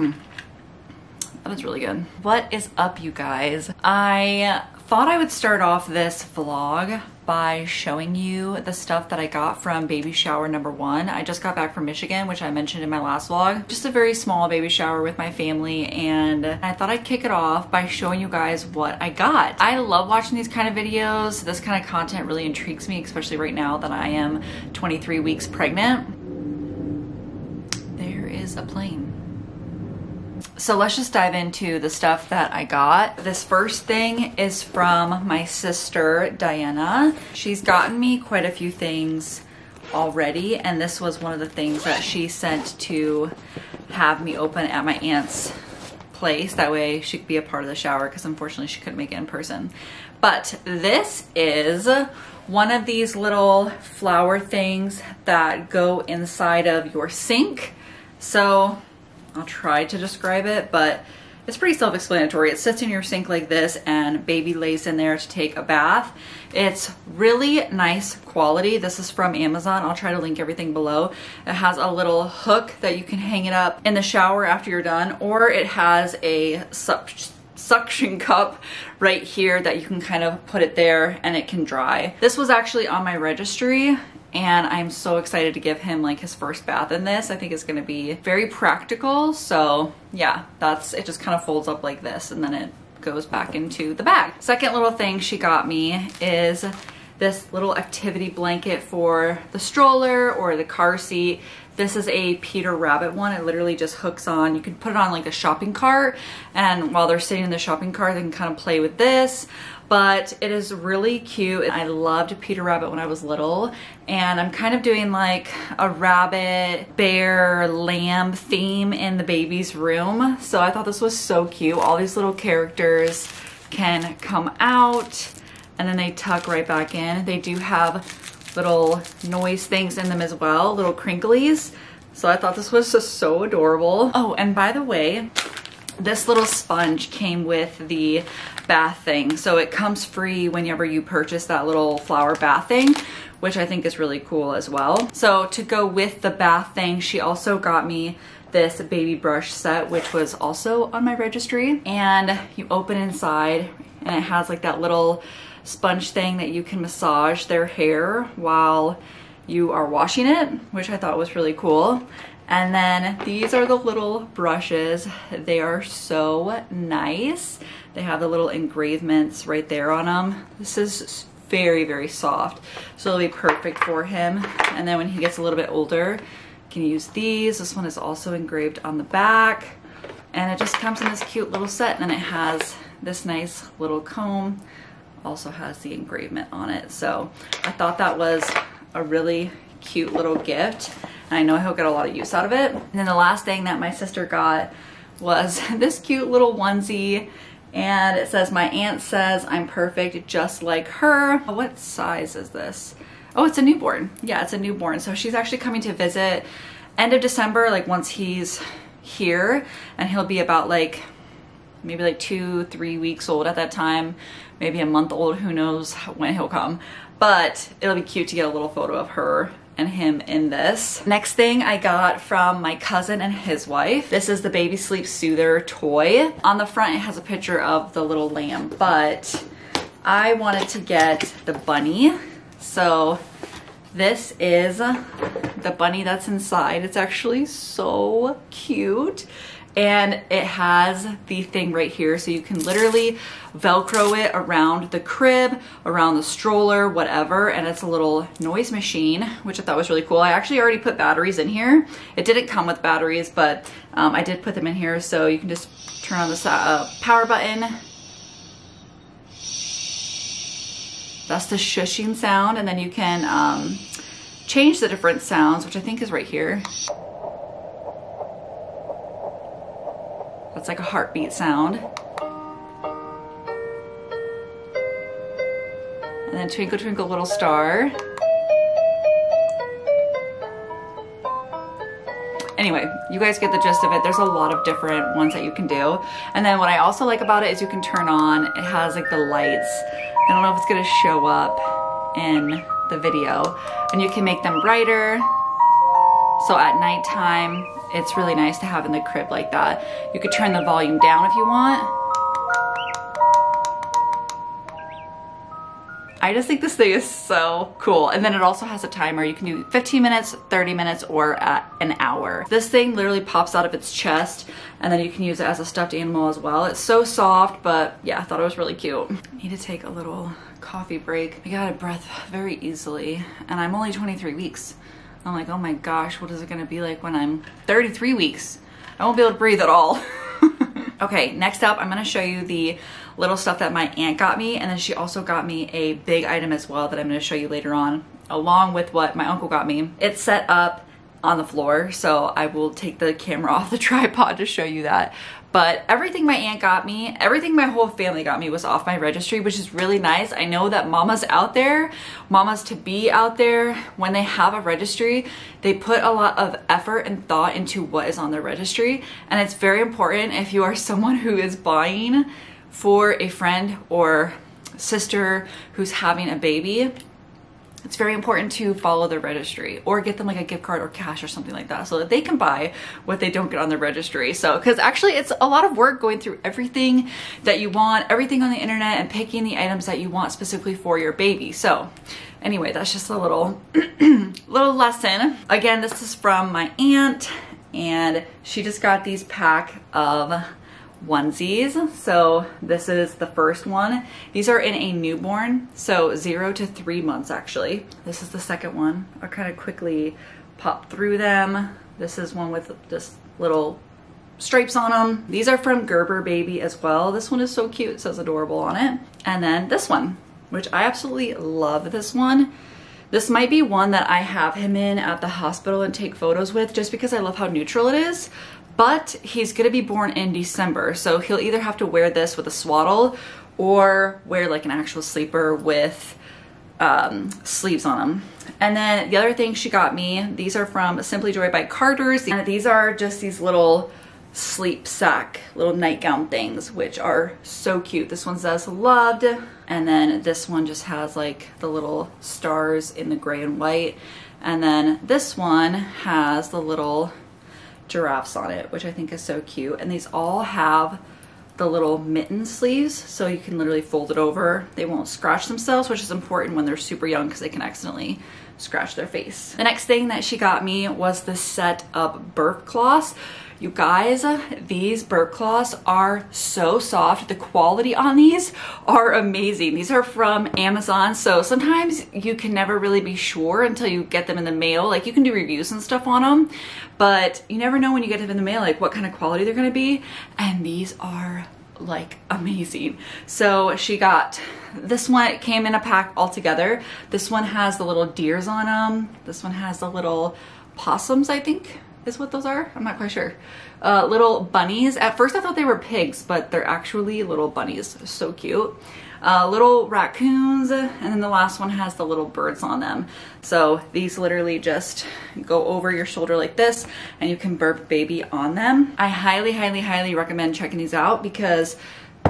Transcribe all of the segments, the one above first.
That is really good. What is up, you guys? I thought I would start off this vlog by showing you the stuff that I got from baby shower number one. I just got back from Michigan, which I mentioned in my last vlog. Just a very small baby shower with my family, and I thought I'd kick it off by showing you guys what I got. I love watching these kind of videos. This kind of content really intrigues me, especially right now that I am 23 weeks pregnant. There is a plane. So let's just dive into the stuff that I got. This first thing is from my sister, Diana. She's gotten me quite a few things already, and this was one of the things that she sent to have me open at my aunt's place. That way she could be a part of the shower, because unfortunately she couldn't make it in person. But this is one of these little flower things that go inside of your sink. So I'll try to describe it, but it's pretty self-explanatory. It sits in your sink like this, and baby lays in there to take a bath. It's really nice quality. This is from Amazon. I'll try to link everything below. It has a little hook that you can hang it up in the shower after you're done, or it has a suction cup right here that you can kind of put it there and it can dry. This was actually on my registry, and I'm so excited to give him like his first bath in this. I think it's gonna be very practical. So yeah, that's it. Just kind of folds up like this, and then it goes back into the bag. Second little thing she got me is this little activity blanket for the stroller or the car seat. This is a Peter Rabbit one. It literally just hooks on. You can put it on like a shopping cart, and while they're sitting in the shopping cart, they can kind of play with this. But it is really cute. I loved Peter Rabbit when I was little, and I'm kind of doing like a rabbit, bear, lamb theme in the baby's room. So I thought this was so cute. All these little characters can come out, and then they tuck right back in. They do have little noise things in them as well, little crinklies. So I thought this was just so adorable. Oh, and by the way, this little sponge came with the bath thing. So it comes free whenever you purchase that little flower bath thing, which I think is really cool as well. So to go with the bath thing, she also got me this baby brush set, which was also on my registry. And you open inside, and it has like that little sponge thing that you can massage their hair while you are washing it, which I thought was really cool. And then these are the little brushes. They are so nice. They have the little engravements right there on them. This is very, very soft, so it'll be perfect for him. And then when he gets a little bit older, you can use these. This one is also engraved on the back, and it just comes in this cute little set, and then it has this nice little comb. Also has the engravement on it. So I thought that was a really cute little gift, and I know he'll get a lot of use out of it. And then the last thing that my sister got was this cute little onesie, and it says, "My aunt says I'm perfect just like her." What size is this? Oh, it's a newborn. Yeah, it's a newborn. So she's actually coming to visit end of December, like once he's here, and he'll be about like maybe like 2-3 weeks old at that time, maybe a month old, who knows when he'll come. But it'll be cute to get a little photo of her and him in this. Next thing I got from my cousin and his wife. This is the Baby Sleep Soother toy. On the front, it has a picture of the little lamb, but I wanted to get the bunny. So this is the bunny that's inside. It's actually so cute. And it has the thing right here, so you can literally Velcro it around the crib, around the stroller, whatever, and it's a little noise machine, which I thought was really cool. I actually already put batteries in here. It didn't come with batteries, but I did put them in here, so you can just turn on the power button. That's the shushing sound, and then you can change the different sounds, which I think is right here. That's like a heartbeat sound. And then Twinkle Twinkle Little Star. Anyway, you guys get the gist of it. There's a lot of different ones that you can do. And then what I also like about it is you can turn on, it has like the lights. I don't know if it's gonna show up in the video. And you can make them brighter, So at nighttime, it's really nice to have in the crib like that. You could turn the volume down if you want. I just think this thing is so cool. And then it also has a timer. You can do 15 minutes, 30 minutes, or an hour. This thing literally pops out of its chest, and then you can use it as a stuffed animal as well. It's so soft, but yeah, I thought it was really cute. I need to take a little coffee break. I got out of breath very easily, and I'm only 23 weeks. I'm like, oh my gosh, what is it gonna be like when I'm 33 weeks? I won't be able to breathe at all. Okay, next up, I'm gonna show you the little stuff that my aunt got me, and then she also got me a big item as well that I'm gonna show you later on, along with what my uncle got me. It's set up on the floor, so I will take the camera off the tripod to show you that. But everything my aunt got me, everything my whole family got me was off my registry, which is really nice. I know that mamas out there, mamas to be out there, when they have a registry, they put a lot of effort and thought into what is on their registry. And it's very important if you are someone who is buying for a friend or sister who's having a baby, it's very important to follow their registry or get them like a gift card or cash or something like that so that they can buy what they don't get on their registry. So, because actually it's a lot of work going through everything that you want, everything on the internet, and picking the items that you want specifically for your baby. So anyway, that's just a little, little lesson. Again, this is from my aunt, and she just got these pack of onesies. So this is the first one. These are in a newborn, so 0 to 3 months actually. This is the second one. I kind of quickly pop through them. This is one with just little stripes on them. These are from Gerber Baby as well. This one is so cute. It says adorable on it. And then this one, which I absolutely love this one. This might be one that I have him in at the hospital and take photos with just because I love how neutral it is. But he's gonna be born in December, so he'll either have to wear this with a swaddle or wear like an actual sleeper with sleeves on them. And then the other thing she got me, these are from Simply Joy by Carter's, and these are just these little sleep sack, little nightgown things, which are so cute. This one says loved, and then this one just has like the little stars in the gray and white, and then this one has the little giraffes on it, which I think is so cute. And these all have the little mitten sleeves, so you can literally fold it over. They won't scratch themselves, which is important when they're super young because they can accidentally scratch their face. The next thing that she got me was this set of burp cloths. You guys, these burp cloths are so soft. The quality on these are amazing. These are from Amazon, so sometimes you can never really be sure until you get them in the mail. Like, you can do reviews and stuff on them, but you never know when you get them in the mail, like what kind of quality they're gonna be. And these are like amazing. So she got this one. It came in a pack all together. This one has the little deers on them. This one has the little possums, I think is what those are. I'm not quite sure. Little bunnies. At first I thought they were pigs, but they're actually little bunnies. So cute. Little raccoons, and then the last one has the little birds on them. So these literally just go over your shoulder like this, and you can burp baby on them. I highly, highly, highly recommend checking these out because,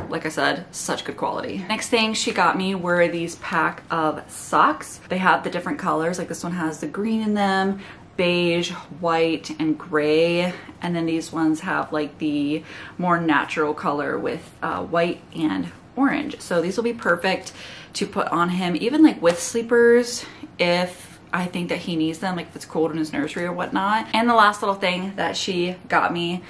like I said, such good quality. Next thing she got me were these pack of socks. They have the different colors, like this one has the green in them, beige, white, and gray, and then these ones have like the more natural color with white and orange. So these will be perfect to put on him, even like with sleepers, if I think that he needs them, like if it's cold in his nursery or whatnot. And the last little thing that she got me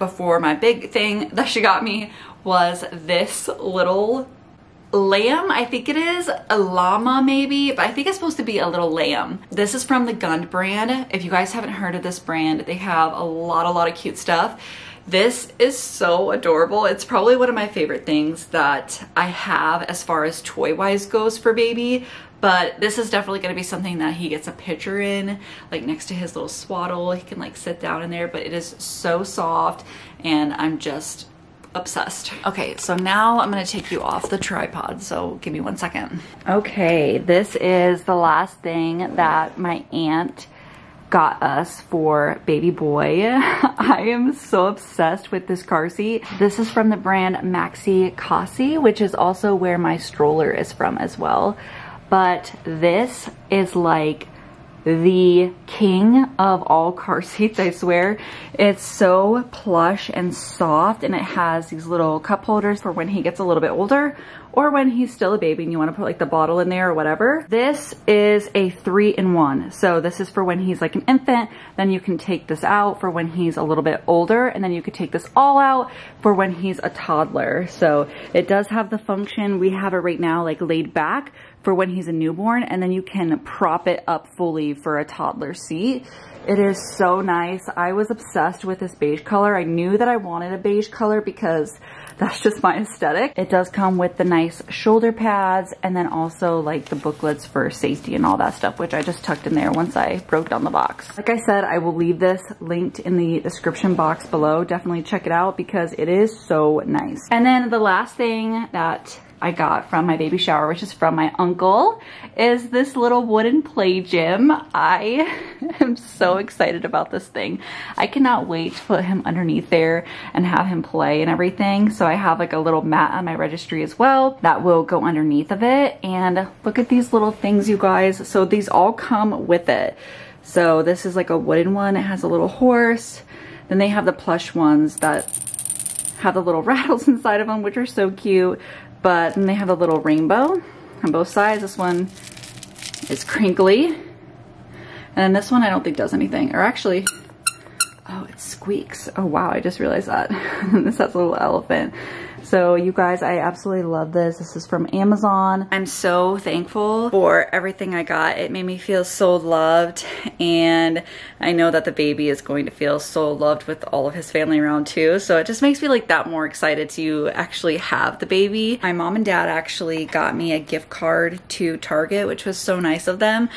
before my big thing that she got me was this little lamb. I think it is a llama maybe, but I think it's supposed to be a little lamb. This is from the Gund brand. If you guys haven't heard of this brand, they have a lot of cute stuff. This is so adorable. It's probably one of my favorite things that I have as far as toy-wise goes for baby, but this is definitely going to be something that he gets a picture in, like next to his little swaddle. He can like sit down in there, but it is so soft, and I'm just obsessed. Okay, so now I'm going to take you off the tripod, so give me 1 second. Okay, this is the last thing that my aunt got us for baby boy. I am so obsessed with this car seat. This is from the brand Maxi Cosi, which is also where my stroller is from as well. But this is like the king of all car seats, I swear. It's so plush and soft, and it has these little cup holders for when he gets a little bit older or when he's still a baby and you want to put like the bottle in there or whatever. This is a 3-in-1. So this is for when he's like an infant, then you can take this out for when he's a little bit older, and then you could take this all out for when he's a toddler. So it does have the function. We have it right now like laid back for when he's a newborn, and then you can prop it up fully for a toddler seat. It is so nice. I was obsessed with this beige color. I knew that I wanted a beige color because that's just my aesthetic. It does come with the nice shoulder pads and then also like the booklets for safety and all that stuff, which I just tucked in there once I broke down the box. Like I said, I will leave this linked in the description box below. Definitely check it out because it is so nice. And then the last thing that I got from my baby shower, which is from my uncle, is this little wooden play gym. I am so excited about this thing. I cannot wait to put him underneath there and have him play and everything. So I have like a little mat on my registry as well that will go underneath of it. And look at these little things, you guys. So these all come with it. So this is like a wooden one. It has a little horse. Then they have the plush ones that have the little rattles inside of them, which are so cute. But then they have a little rainbow on both sides. This one is crinkly. And then this one I don't think does anything. Or actually, oh, it squeaks. Oh wow, I just realized that. This has a little elephant. So you guys, I absolutely love this. This is from Amazon. I'm so thankful for everything I got. It made me feel so loved. And I know that the baby is going to feel so loved with all of his family around too. So it just makes me like that more excited to actually have the baby. My mom and dad actually got me a gift card to Target, which was so nice of them.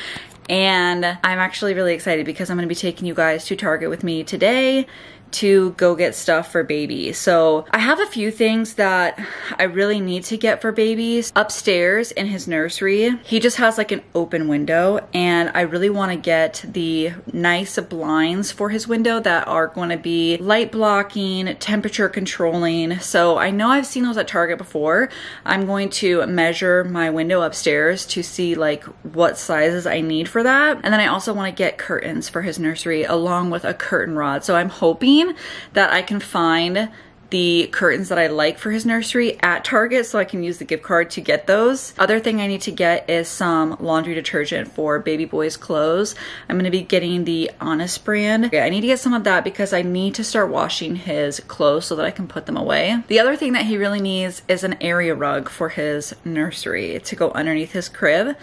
And I'm actually really excited because I'm going to be taking you guys to Target with me today to go get stuff for baby. So I have a few things that I really need to get for babies. Upstairs in his nursery, he just has like an open window, and I really want to get the nice blinds for his window that are going to be light blocking, temperature controlling. So I know I've seen those at Target before. I'm going to measure my window upstairs to see like what sizes I need for that. And then I also want to get curtains for his nursery along with a curtain rod. So I'm hoping that I can find the curtains that I like for his nursery at Target so I can use the gift card to get those. Other thing I need to get is some laundry detergent for baby boy's clothes. I'm gonna be getting the Honest brand. Okay, I need to get some of that because I need to start washing his clothes so that I can put them away. The other thing that he really needs is an area rug for his nursery to go underneath his crib.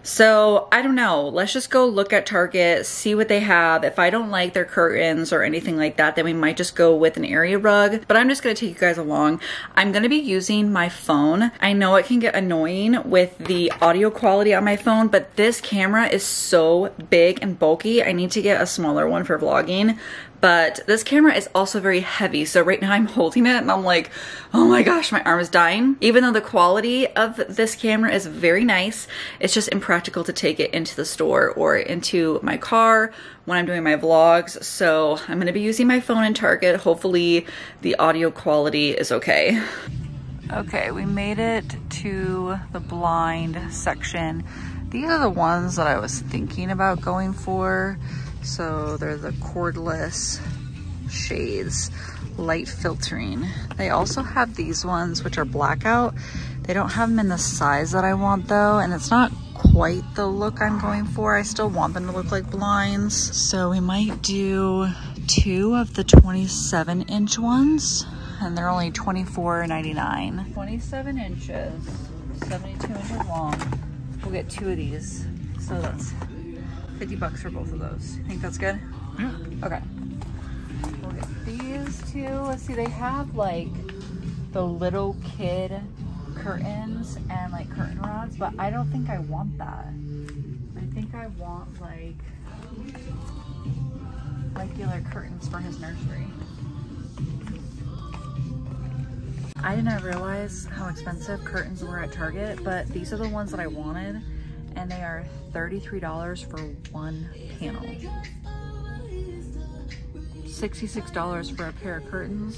So I don't know, let's just go look at Target, see what they have. If I don't like their curtains or anything like that, then we might just go with an area rug. But I'm just gonna take you guys along. I'm gonna be using my phone. I know it can get annoying with the audio quality on my phone, but this camera is so big and bulky. I need to get a smaller one for vlogging. But this camera is also very heavy, so right now I'm holding it and I'm like, oh my gosh, my arm is dying. Even though the quality of this camera is very nice, it's just impractical to take it into the store or into my car when I'm doing my vlogs. So I'm gonna be using my phone in Target. Hopefully the audio quality is okay. Okay, we made it to the blind section. These are the ones that I was thinking about going for. So they're the cordless shades, light filtering. They also have these ones, which are blackout. They don't have them in the size that I want though, and it's not quite the look I'm going for. I still want them to look like blinds. So we might do two of the 27-inch ones, and they're only $24.99. 27 inches, 72 inches long. We'll get two of these, so that's $50 for both of those. I think that's good? Yeah. Okay. We'll get these two. Let's see, they have like the little kid curtains and like curtain rods, but I don't think I want that. I think I want like regular curtains for his nursery. I did not realize how expensive curtains were at Target, but these are the ones that I wanted. And they are $33 for one panel. $66 for a pair of curtains.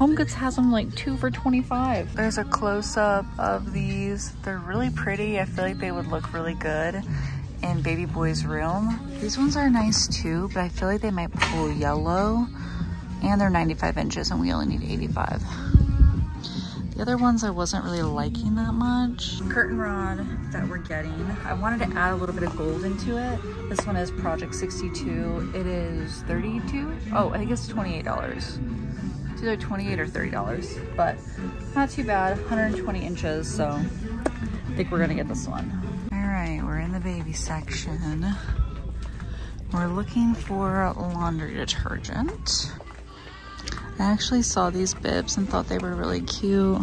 HomeGoods has them like two for $25. There's a close-up of these. They're really pretty. I feel like they would look really good in baby boy's room. These ones are nice too, but I feel like they might pull yellow, and they're 95 inches and we only need 85. The other ones I wasn't really liking that much. Curtain rod that we're getting, I wanted to add a little bit of gold into it. This one is Project 62. It is $32. Oh, I think it's $28. It's either $28 or $30, but not too bad. 120 inches, so I think we're gonna get this one. All right, we're in the baby section. We're looking for laundry detergent. I actually saw these bibs and thought they were really cute,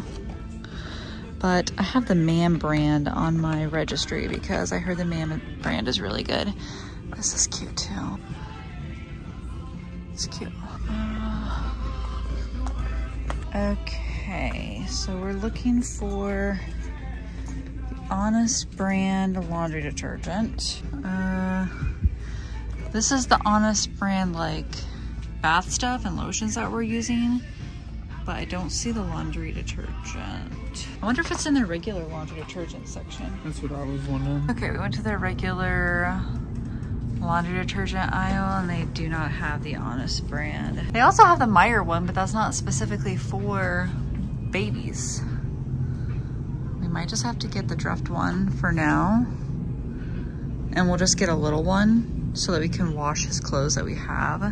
but I have the MAM brand on my registry because I heard the MAM brand is really good. This is cute too. It's cute. Okay, so we're looking for the Honest brand laundry detergent. This is the Honest brand, like, bath stuff and lotions that we're using, but I don't see the laundry detergent. I wonder if it's in the regular laundry detergent section. That's what I was wondering. Okay, we went to the regular laundry detergent aisle and they do not have the Honest brand. They also have the Meijer one, but that's not specifically for babies. We might just have to get the Drift one for now, and we'll just get a little one so that we can wash his clothes that we have.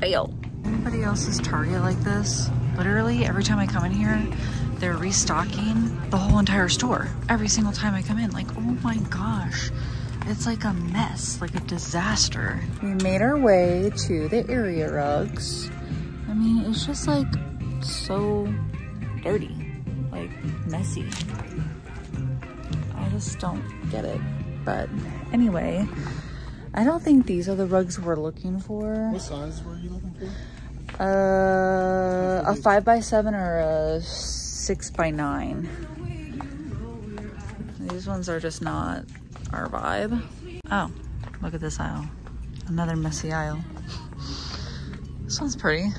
Anybody else's Target like this? Literally every time I come in here, they're restocking the whole entire store. Every single time I come in, like, oh my gosh. It's like a mess, like a disaster. We made our way to the area rugs. I mean, it's just like so dirty, like messy. I just don't get it. But anyway, I don't think these are the rugs we're looking for. What size were you looking for? A 5x7 or a 6x9. These ones are just not our vibe. Oh, look at this aisle. Another messy aisle. This one's pretty.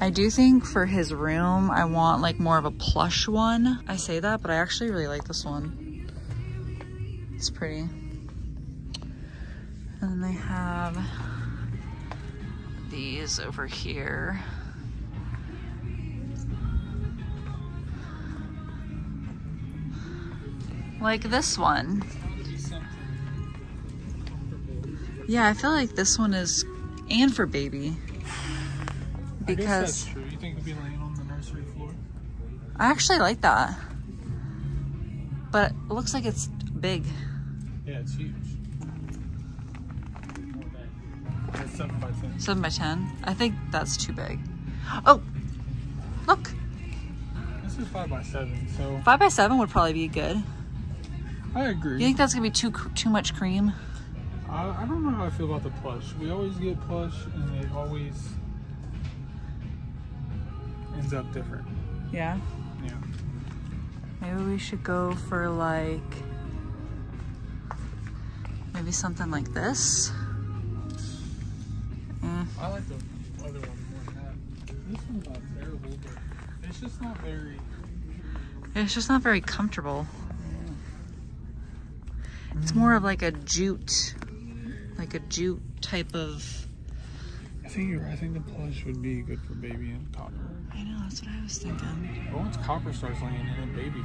I do think for his room, I want like more of a plush one. I say that, but I actually really like this one. It's pretty. And then they have these over here. Like this one. Yeah, I feel like this one is, and for baby. Because I guess that's true. You think it'd be laying on the nursery floor? I actually like that. But it looks like it's big. Yeah, it's huge. 7x10. 7x10? I think that's too big. Oh, look. This is 5x7, so 5x7 would probably be good. I agree. You think that's gonna be too much cream? I don't know how I feel about the plush. We always get plush, and it always ends up different. Yeah. Yeah. Maybe we should go for like maybe something like this. I like the other one more than that. This one's not terrible, but it's just not very... It's just not very comfortable. Yeah. It's more of like a jute type of... I think you're right. I think the plush would be good for baby and copper. I know, that's what I was thinking. But once copper starts laying in and baby...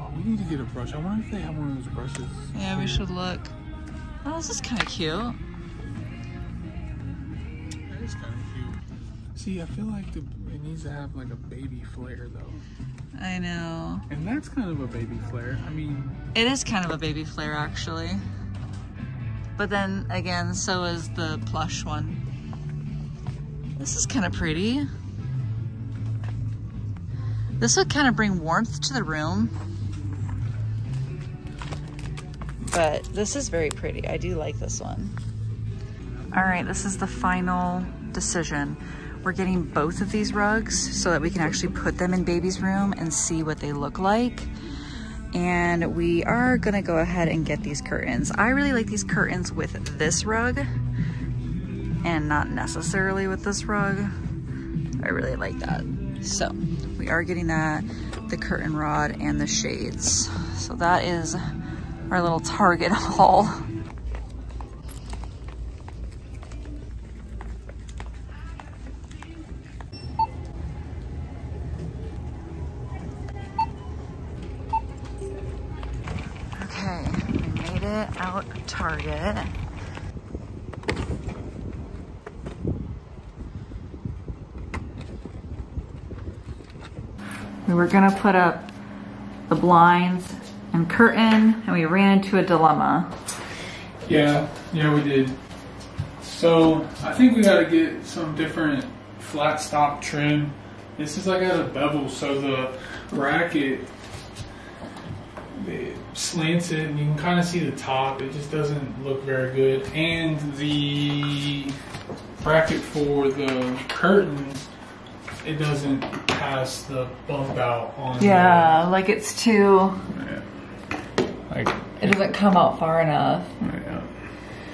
Oh, we need to get a brush. I wonder if they have one of those brushes. Yeah, we should look. Oh, this is kind of cute. See, I feel like it needs to have like a baby flair though. I know. And that's kind of a baby flair. I mean, it is kind of a baby flair actually. But then again, so is the plush one. This is kind of pretty. This would kind of bring warmth to the room. But this is very pretty. I do like this one. All right, this is the final decision. We're getting both of these rugs so that we can actually put them in baby's room and see what they look like. And we are gonna go ahead and get these curtains. I really like these curtains with this rug and not necessarily with this rug. I really like that. So we are getting that, the curtain rod and the shades. So that is our little Target haul. Out Target. We were gonna put up the blinds and curtain, and we ran into a dilemma. Yeah, we did. So I think we gotta get some different flat stop trim. This is like at a bevel, so the bracket slants it and you can kind of see the top. It just doesn't look very good, and the bracket for the curtains, it doesn't pass the bump out on. Yeah, the, like it's too, yeah, like it doesn't come out far enough. Yeah.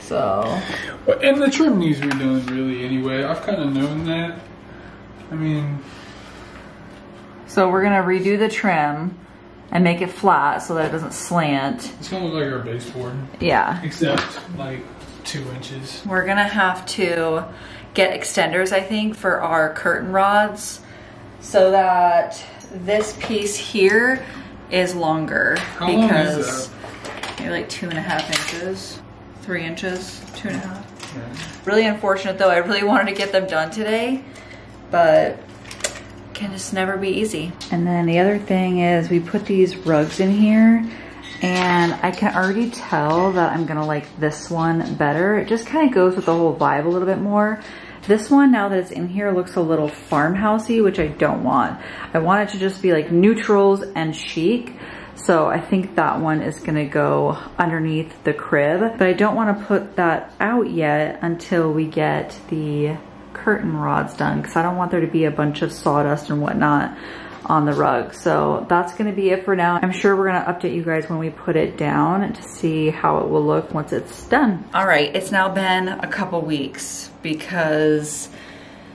So, and the trim needs redoing really anyway. I've kind of known that. I mean, so we're gonna redo the trim and make it flat so that it doesn't slant. It's gonna look like our baseboard. Yeah. Except like 2 inches. We're gonna have to get extenders, I think, for our curtain rods so that this piece here is longer. How long is that? Maybe like 2.5 inches, 3 inches, 2.5. Yeah. Really unfortunate though. I really wanted to get them done today, but can just never be easy. And then the other thing is we put these rugs in here, and I can already tell that I'm gonna like this one better. It just kind of goes with the whole vibe a little bit more. This one, now that it's in here, looks a little farmhousey, which I don't want. I want it to just be like neutrals and chic. So I think that one is gonna go underneath the crib, but I don't want to put that out yet until we get the curtain rods done, because I don't want there to be a bunch of sawdust and whatnot on the rug. So that's going to be it for now. I'm sure we're going to update you guys when we put it down to see how it will look once it's done. All right, it's now been a couple weeks because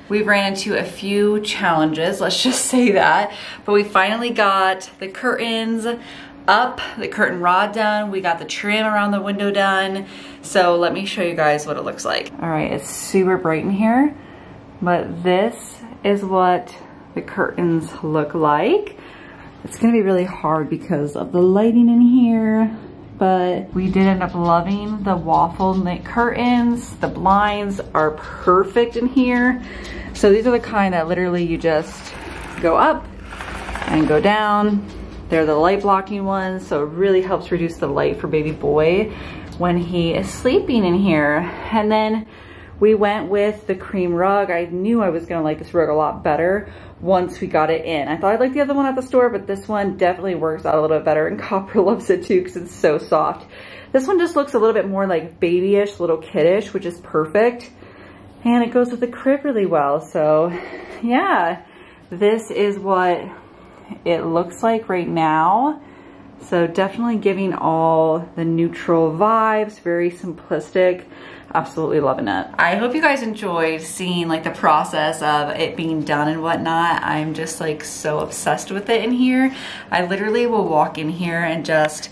we ran into a few challenges, let's just say that, but we finally got the curtains up, the curtain rod done, we got the trim around the window done. So let me show you guys what it looks like. All right, it's super bright in here, but this is what the curtains look like. It's gonna be really hard because of the lighting in here, but we did end up loving the waffle knit curtains. The blinds are perfect in here. So these are the kind that literally you just go up and go down. They're the light blocking ones, so it really helps reduce the light for baby boy when he is sleeping in here. And then we went with the cream rug. I knew I was gonna like this rug a lot better once we got it in. I thought I'd like the other one at the store, but this one definitely works out a little bit better, and Copper loves it too because it's so soft. This one just looks a little bit more like babyish, little kiddish, which is perfect. And it goes with the crib really well. So yeah, this is what it looks like right now. So definitely giving all the neutral vibes, very simplistic. Absolutely loving it. I hope you guys enjoyed seeing like the process of it being done and whatnot. I'm just like so obsessed with it in here. I literally will walk in here and just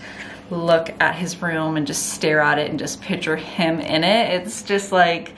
look at his room and just stare at it and just picture him in it. It's just like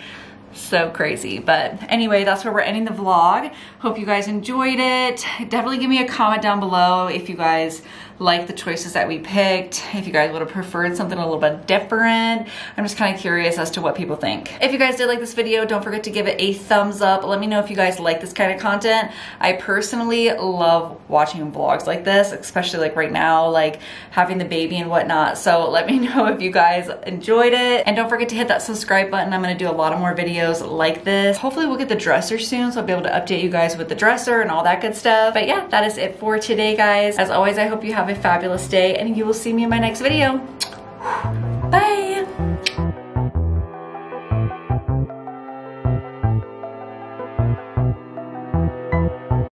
so crazy. But anyway, that's where we're ending the vlog. Hope you guys enjoyed it. Definitely give me a comment down below if you guys like the choices that we picked, if you guys would have preferred something a little bit different. I'm just kind of curious as to what people think. If you guys did like this video, don't forget to give it a thumbs up. Let me know if you guys like this kind of content. I personally love watching vlogs like this, especially like right now, like having the baby and whatnot. So let me know if you guys enjoyed it. And don't forget to hit that subscribe button. I'm gonna do a lot of more videos videos like this. Hopefully we'll get the dresser soon, so I'll be able to update you guys with the dresser and all that good stuff. But yeah, that is it for today, guys. As always, I hope you have a fabulous day, and you will see me in my next video. Bye!